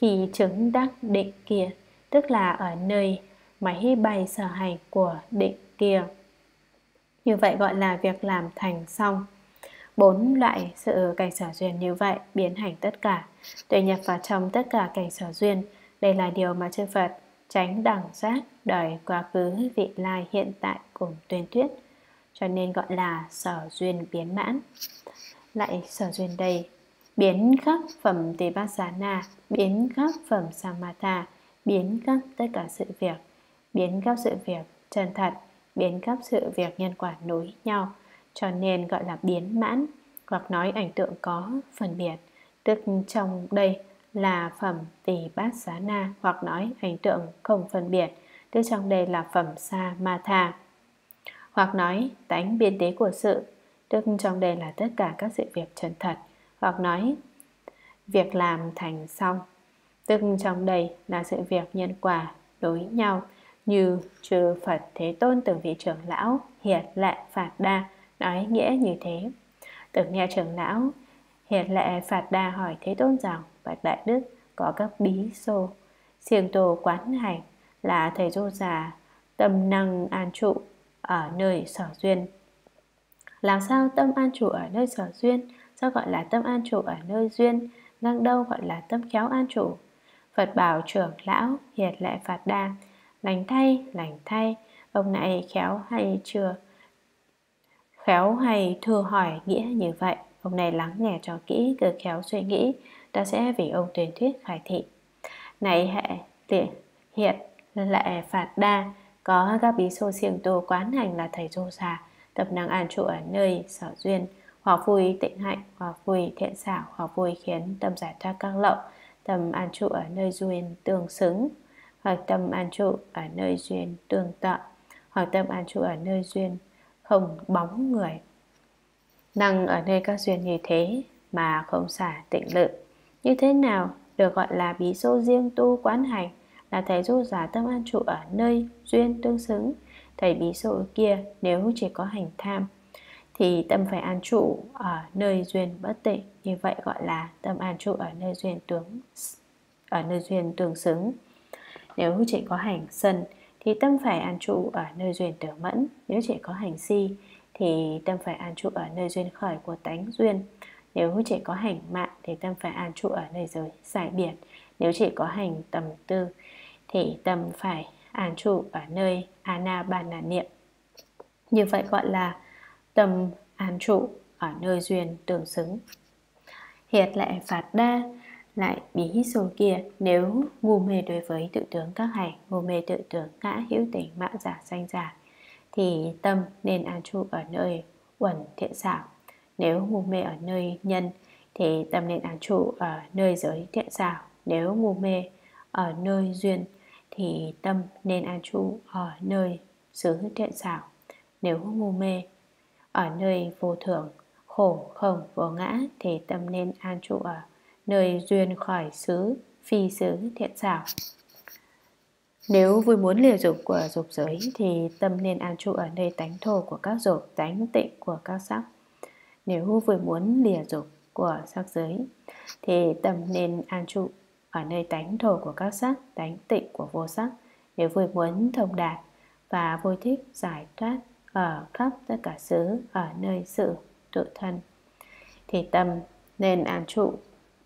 Khi chứng đắc định kia, tức là ở nơi máy bay sở hành của định kia. Như vậy gọi là việc làm thành xong. Bốn loại sự cảnh sở duyên như vậy biến hành tất cả, tuệ nhập vào trong tất cả cảnh sở duyên. Đây là điều mà chư Phật tránh đẳng giác đời quá khứ vị lai hiện tại cùng tuyên thuyết, cho nên gọi là sở duyên biến mãn. Lại sở duyên đây biến khắc phẩm Tỷ bát giá na, biến khắc phẩm Samatha, biến khắc tất cả sự việc, biến khắc sự việc chân thật, biến khắp sự việc nhân quả nối nhau, cho nên gọi là biến mãn, hoặc nói ảnh tượng có phân biệt, tức trong đây là phẩm Tỷ bát giá na, hoặc nói ảnh tượng không phân biệt, tức trong đây là phẩm Samatha, hoặc nói tánh biên tế của sự, tức trong đây là tất cả các sự việc chân thật, hoặc nói việc làm thành xong, tức trong đây là sự việc nhân quả đối nhau, như chư Phật Thế Tôn từng vị trưởng lão Hiệt lệ Phạt Đa nói nghĩa như thế. Từng nghe trưởng lão Hiệt lệ Phạt Đa hỏi Thế Tôn rằng: Bạch Đại Đức, có các bí xô siêng tu quán hành là thầy Du-già tâm năng an trụ ở nơi sở duyên. Làm sao tâm an trụ ở nơi sở duyên? Sao gọi là tâm an trụ ở nơi duyên? Ngang đâu gọi là tâm khéo an trụ? Phật bảo trưởng lão Hiệt lệ Phạt Đa: Lành thay, lành thay, ông này khéo hay chưa? Khéo hay thưa hỏi nghĩa như vậy. Ông này lắng nghe cho kỹ, cứ khéo suy nghĩ, ta sẽ vì ông tuyên thuyết khai thị. Này hệ tiện Hiệt lệ Phạt Đa, có các bí xô siêng tu quán hành là thầy Du-già tập năng an trụ ở nơi sở duyên, hoặc vui tịnh hạnh, hoặc vui thiện xảo, hoặc vui khiến tâm giải thoát các lậu, tâm an trụ ở nơi duyên tương xứng, hoặc tâm an trụ ở nơi duyên tương tự, hoặc tâm an trụ ở nơi duyên không bóng người. Năng ở nơi các duyên như thế mà không xả tịnh lự, như thế nào được gọi là bí xô riêng tu quán hành là thầy Du-già tâm an trụ ở nơi duyên tương xứng? thầy bí xô kia nếu chỉ có hành tham thì tâm phải an trụ ở nơi duyên bất tịnh, như vậy gọi là tâm an trụ ở nơi duyên tướng ở nơi duyên tương xứng. Nếu chỉ có hành sân thì tâm phải an trụ ở nơi duyên tưởng mẫn. Nếu chỉ có hành si thì tâm phải an trụ ở nơi duyên khởi của tánh duyên. Nếu chỉ có hành mạng thì tâm phải an trụ ở nơi giới giải biệt. Nếu chỉ có hành tầm tư thì tâm phải an trụ ở nơi Ana-bàn-na niệm. Như vậy gọi là tâm an trụ ở nơi duyên tương xứng. Hiệt lệ Phạt Đa lại bí xô kia nếu ngu mê đối với tự tướng các hành, ngu mê tự tướng ngã hữu tình mã giả danh giả, thì tâm nên an trụ ở nơi uẩn thiện xảo. Nếu ngu mê ở nơi nhân thì tâm nên an trụ ở nơi giới thiện xảo. Nếu ngu mê ở nơi duyên thì tâm nên an trụ ở nơi xứ thiện xảo. Nếu ngu mê ở nơi vô thường, khổ, không, vô ngã thì tâm nên an trụ ở nơi duyên khỏi xứ, phi xứ thiện xảo. Nếu vui muốn lìa dục của dục giới thì tâm nên an trụ ở nơi tánh thổ của các dục, tánh tịnh của các sắc. Nếu vui muốn lìa dục của sắc giới thì tâm nên an trụ ở nơi tánh thổ của các sắc, tánh tịnh của vô sắc. Nếu vui muốn thông đạt và vui thích giải thoát ở khắp tất cả xứ, ở nơi sự tự thân thì tâm nên an trụ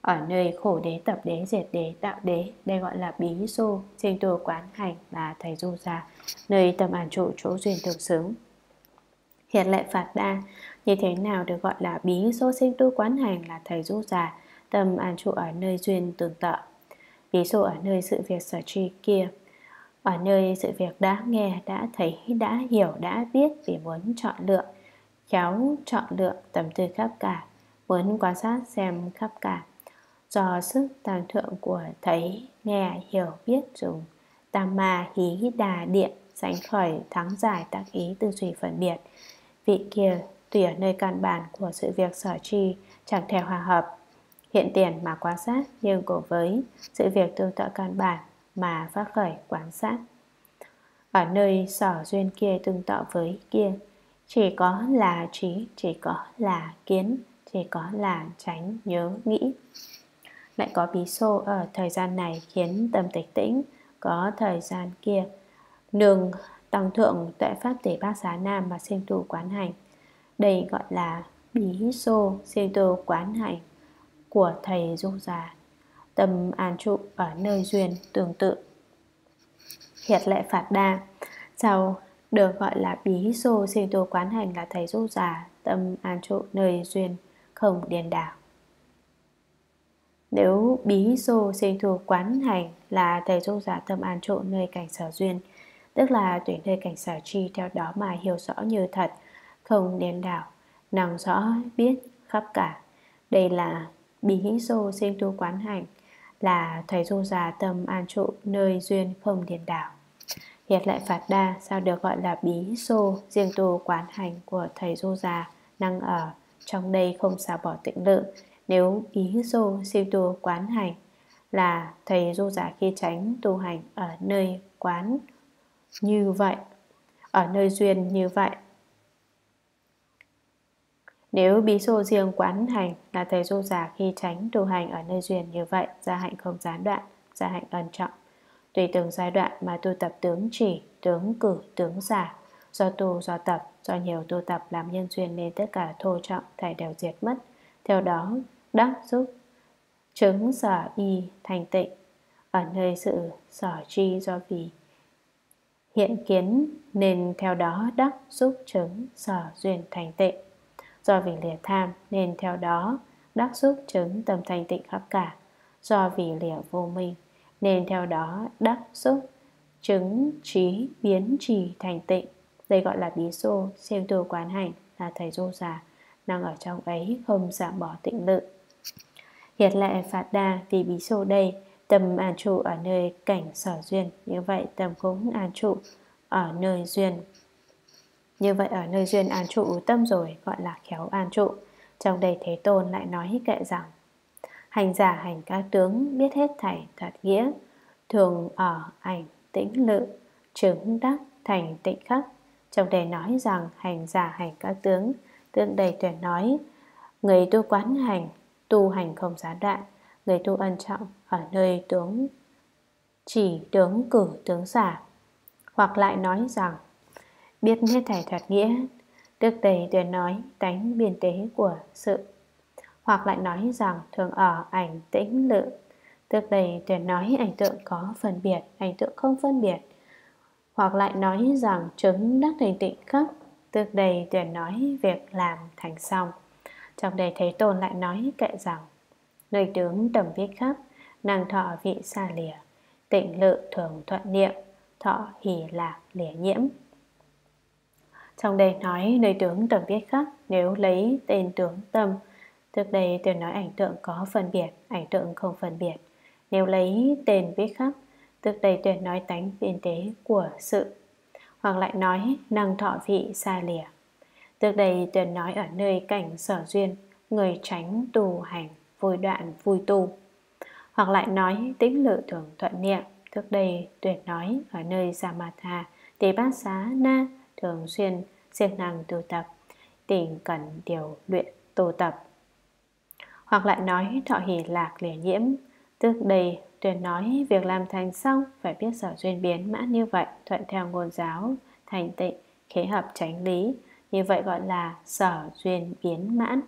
ở nơi khổ đế, tập đế, diệt đế, tạo đế. Đây gọi là bí xô, sinh tu quán hành và thầy Du-già, nơi tâm an trụ chỗ duyên tương xứng. Hiệt lệ Phạt Đa như thế nào được gọi là bí xô, sinh tu quán hành là thầy Du-già, tâm an trụ ở nơi duyên tương tự. Bí xô ở nơi sự việc sở tri kia, ở nơi sự việc đã nghe, đã thấy, đã hiểu, đã biết, vì muốn chọn lựa, khéo chọn lựa tầm tư khắp cả, muốn quan sát xem khắp cả, do sức tăng thượng của thấy, nghe, hiểu, biết dùng tam ma hí đà điện sánh khởi thắng giải tác ý tư duy phân biệt. Vị kia tùy ở nơi căn bản của sự việc sở tri chẳng thể hòa hợp hiện tiền mà quan sát, nhưng cùng với sự việc tương tự căn bản mà phát khởi quan sát. Ở nơi sở duyên kia tương tự với kia, chỉ có là trí, chỉ có là kiến, chỉ có là tránh nhớ nghĩ. Lại có bí xô ở thời gian này khiến tâm tịch tĩnh, có thời gian kia nương tăng thượng tuệ pháp tỷ bát giá na mà sinh tu quán hành. Đây gọi là bí xô sinh tu quán hành của thầy Du-già, tâm an trụ ở nơi duyên tương tự. Hiệt lệ Phạt Đa sau được gọi là bí xô sinh tu quán hành là thầy Du-già, tâm an trụ nơi duyên không điên đảo. Nếu bí xô sinh tu quán hành là thầy Du-già, tâm an trụ nơi cảnh sở duyên, tức là tùy nơi cảnh sở tri theo đó mà hiểu rõ như thật, không điên đảo, năng rõ biết khắp cả. Đây là bí xô sinh tu quán hành là thầy Du-già, tâm an trụ nơi duyên không điên đảo. Hiệt lệ Phạt Đa sao được gọi là bí xô riêng tu quán hành của thầy Du-già, năng ở trong đây không xả bỏ tịnh lự. Nếu bí xô sinh tu quán hành là thầy Du-già khi tránh tu hành ở nơi quán như vậy, ở nơi duyên như vậy. Nếu bí xô riêng quán hành là thầy Du-già khi tránh tu hành ở nơi duyên như vậy, gia hạnh không gián đoạn, gia hạnh ẩn trọng, tùy từng giai đoạn mà tu tập tướng chỉ, tướng cử, tướng giả, do tu, do tập, do nhiều tu tập làm nhân duyên nên tất cả thô trọng thảy đều diệt mất. Theo đó đắc giúp chứng sở y thành tịnh ở nơi sự sở tri, do vì hiện kiến nên theo đó đắc giúp chứng sở duyên thành tịnh, do vì lìa tham nên theo đó đắc giúp chứng tâm thành tịnh khắp cả, do vì lìa vô minh nên theo đó đắc giúp chứng trí biến trì thành tịnh. Đây gọi là bí xô siêu tu quán hành là thầy Du-già, năng ở trong ấy không giảm bỏ tịnh lự. Hiệt lệ Phạt Đa vì bí xô đây tâm an trụ ở nơi cảnh sở duyên, như vậy tâm cũng an trụ ở nơi duyên. Như vậy ở nơi duyên an trụ tâm rồi gọi là khéo an trụ. Trong đây Thế Tôn lại nói kệ rằng: hành giả hành các tướng, biết hết thảy thật nghĩa, thường ở ảnh tĩnh lự, chứng đắc thành tịnh khắc, Trong đây nói rằng hành giả hành các tướng. Tương Đầy Tuyển nói: người tu quán hành, tu hành không gián đoạn. Người tu ân trọng ở nơi tướng chỉ, tướng cử, tướng giả. Hoặc lại nói rằng biết hết thảy thật nghĩa. Tương Đầy Tuyển nói tánh biên tế của sự. Hoặc lại nói rằng thường ở ảnh tĩnh lự. Tương Đầy Tuyển nói ảnh tượng có phân biệt, ảnh tượng không phân biệt. Hoặc lại nói rằng chứng đắc thành tịnh khắp. Tương Đầy Tuyển nói việc làm thành xong. Trong đây Thế Tôn lại nói kệ rằng: nơi tướng tầm biết khắp, năng thọ vị xa lìa, tịnh lự thường thuận niệm, thọ hỷ lạc lìa nhiễm. Trong đây nói nơi tướng tầm biết khắp, nếu lấy tên tướng tâm. Trước đây Tuyển nói ảnh tượng có phân biệt, ảnh tượng không phân biệt. Nếu lấy tên biết khắp, trước đây Tuyển nói tánh biên tế của sự. Hoặc lại nói năng thọ vị xa lìa. Trước đây Tuyển nói ở nơi cảnh sở duyên, người tránh tu hành, vui đoạn vui tu. Hoặc lại nói tĩnh lự thường thuận niệm. Trước đây Tuyển nói ở nơi Samatha, Tỷ bát giá na, thường xuyên siêng năng tu tập, tình cần điều luyện tu tập. Hoặc lại nói thọ hỷ lạc lìa nhiễm. Trước đây Tuyển nói việc làm thành xong phải biết sở duyên biến mãn như vậy, thuận theo ngôn giáo, thành tịnh, khế hợp chánh lý, như vậy gọi là sở duyên biến mãn.